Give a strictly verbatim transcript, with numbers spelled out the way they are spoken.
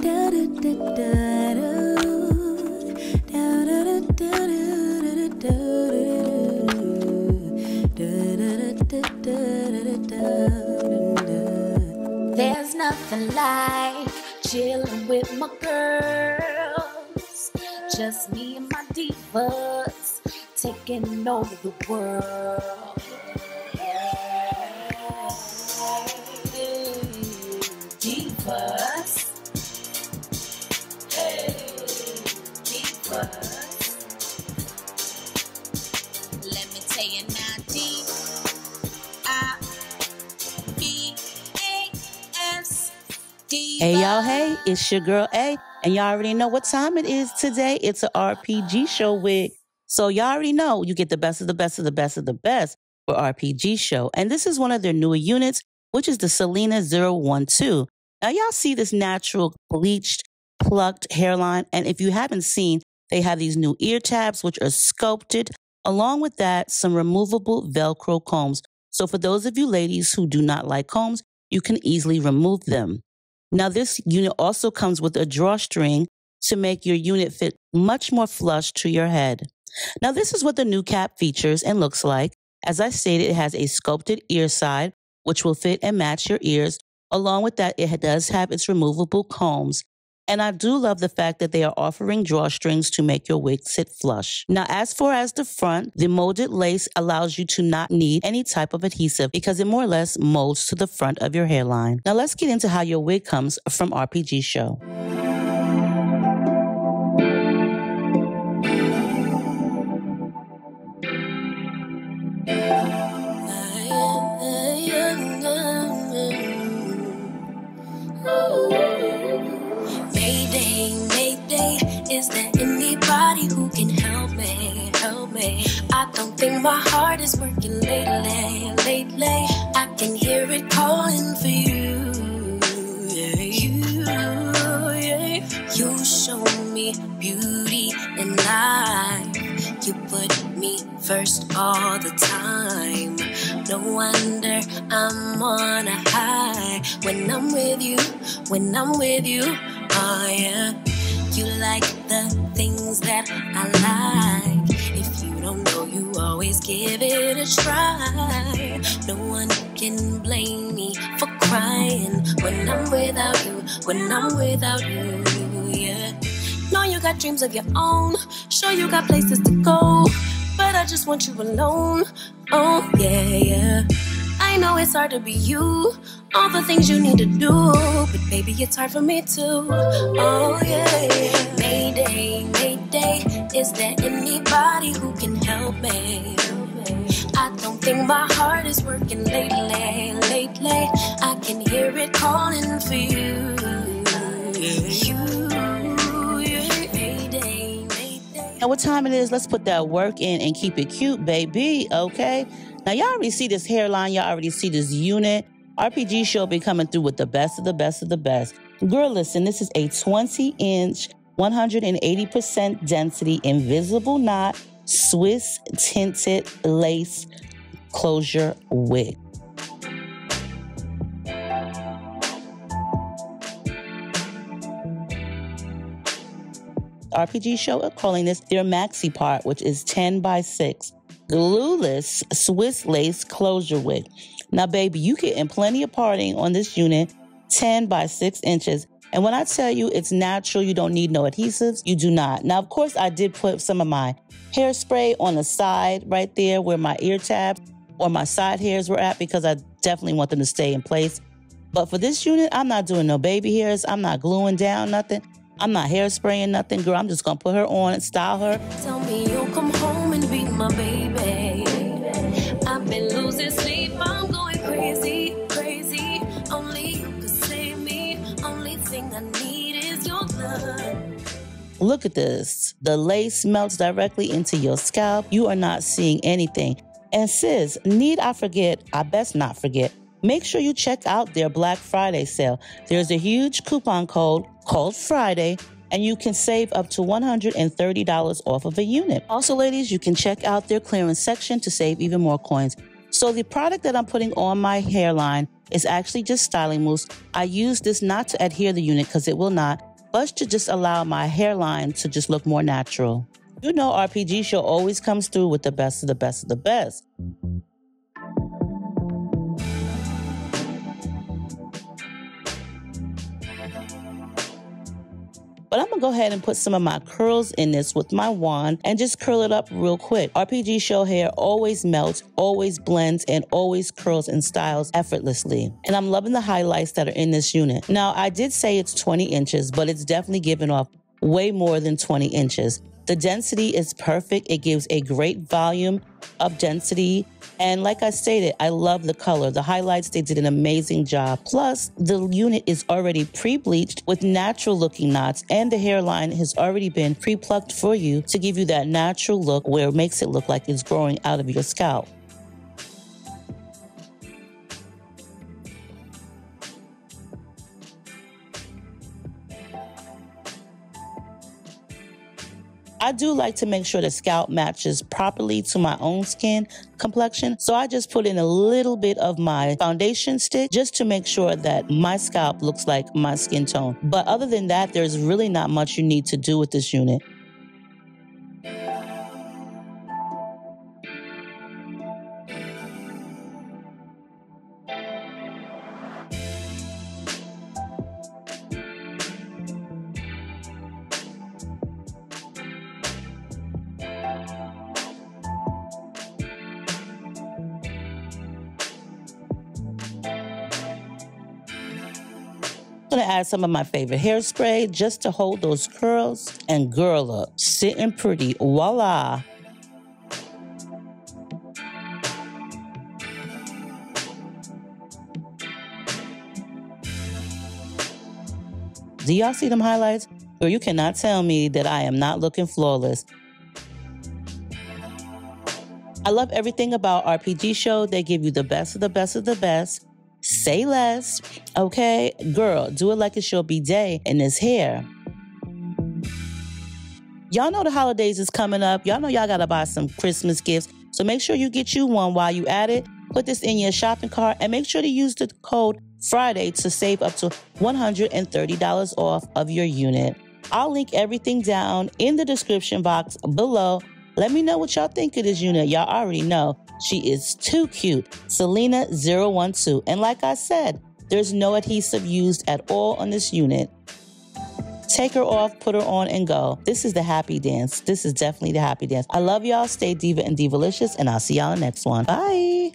There's nothing like chilling with my girls, just me and my divas, taking over the world. Hey y'all, hey, it's your girl A, and y'all already know what time it is today. It's an R P G show with, so y'all already know you get the best of the best of the best of the best for R P G show. And this is one of their newer units, which is the Selena zero one two. Now y'all see this natural bleached, plucked hairline, and if you haven't seen, they have these new ear tabs, which are sculpted. Along with that, some removable Velcro combs. So for those of you ladies who do not like combs, you can easily remove them. Now, this unit also comes with a drawstring to make your unit fit much more flush to your head. Now, this is what the new cap features and looks like. As I stated, it has a sculpted ear side, which will fit and match your ears. Along with that, it does have its removable combs. And I do love the fact that they are offering drawstrings to make your wig sit flush. Now, as far as the front, the molded lace allows you to not need any type of adhesive because it more or less molds to the front of your hairline. Now, let's get into how your wig comes from R P G Show. Is there anybody who can help me, help me? I don't think my heart is working lately, lately. I can hear it calling for you, yeah, you, yeah. You show me beauty and life. You put me first all the time. No wonder I'm on a high when I'm with you, when I'm with you, oh yeah. You like the things that I like. If you don't know, you always give it a try. No one can blame me for crying when I'm without you, when I'm without you, yeah. Know you got dreams of your own, sure you got places to go, but I just want you alone, oh yeah, yeah. I know it's hard to be you, all the things you need to do, but baby, it's hard for me too. Oh yeah, yeah. Mayday, mayday, is there anybody who can help me? I don't think my heart is working lately, lately. I can hear it calling for you, you, yeah. Mayday, mayday. Now what time it is, let's put that work in and keep it cute, baby, okay? Now, y'all already see this hairline. Y'all already see this unit. R P G Show be coming through with the best of the best of the best. Girl, listen, this is a twenty inch, one hundred eighty percent density, invisible knot, Swiss tinted lace closure wig. R P G Show are calling this their Maxipart, which is ten by six. Glueless Swiss lace closure wig. Now, baby, you get in plenty of parting on this unit, ten by six inches. And when I tell you it's natural, you don't need no adhesives, you do not. Now, of course, I did put some of my hairspray on the side right there where my ear tabs or my side hairs were at because I definitely want them to stay in place. But for this unit, I'm not doing no baby hairs. I'm not gluing down nothing. I'm not hairspraying nothing, girl. I'm just going to put her on and style her. Tell me you'll come home and be my baby. I've been losing sleep. I'm going crazy, crazy. Only you can save me. Only thing I need is your love. Look at this. The lace melts directly into your scalp. You are not seeing anything. And sis, need I forget? I best not forget. Make sure you check out their Black Friday sale. There's a huge coupon code called Friday, and you can save up to one hundred thirty dollars off of a unit. Also, ladies, you can check out their clearance section to save even more coins. So the product that I'm putting on my hairline is actually just styling mousse. I use this not to adhere the unit because it will not. plus to just allow my hairline to just look more natural. You know, R P G Show always comes through with the best of the best of the best. But I'm gonna go ahead and put some of my curls in this with my wand and just curl it up real quick. R P G Show hair always melts, always blends, and always curls and styles effortlessly. And I'm loving the highlights that are in this unit. Now, I did say it's twenty inches, but it's definitely giving off way more than twenty inches. The density is perfect. It gives a great volume of density. And like I stated, I love the color. The highlights, they did an amazing job. Plus, the unit is already pre-bleached with natural looking knots, and the hairline has already been pre-plucked for you to give you that natural look where it makes it look like it's growing out of your scalp. I do like to make sure the scalp matches properly to my own skin complexion, so I just put in a little bit of my foundation stick just to make sure that my scalp looks like my skin tone. But other than that, there's really not much you need to do with this unit. I'm gonna add some of my favorite hairspray just to hold those curls and girl up. Sitting pretty, voila. Do y'all see them highlights? Girl, you cannot tell me that I am not looking flawless. I love everything about R P G Show. They give you the best of the best of the best. Say less, okay? Girl, do it like it's your bidet in this hair. Y'all know the holidays is coming up. Y'all know y'all gotta buy some Christmas gifts. So make sure you get you one while you at it. Put this in your shopping cart and make sure to use the code FRIDAY to save up to one hundred thirty dollars off of your unit. I'll link everything down in the description box below. Let me know what y'all think of this unit. Y'all already know. She is too cute. Selena zero one two. And like I said, there's no adhesive used at all on this unit. Take her off, put her on, and go. This is the happy dance. This is definitely the happy dance. I love y'all. Stay diva and divalicious, and I'll see y'all in the next one. Bye.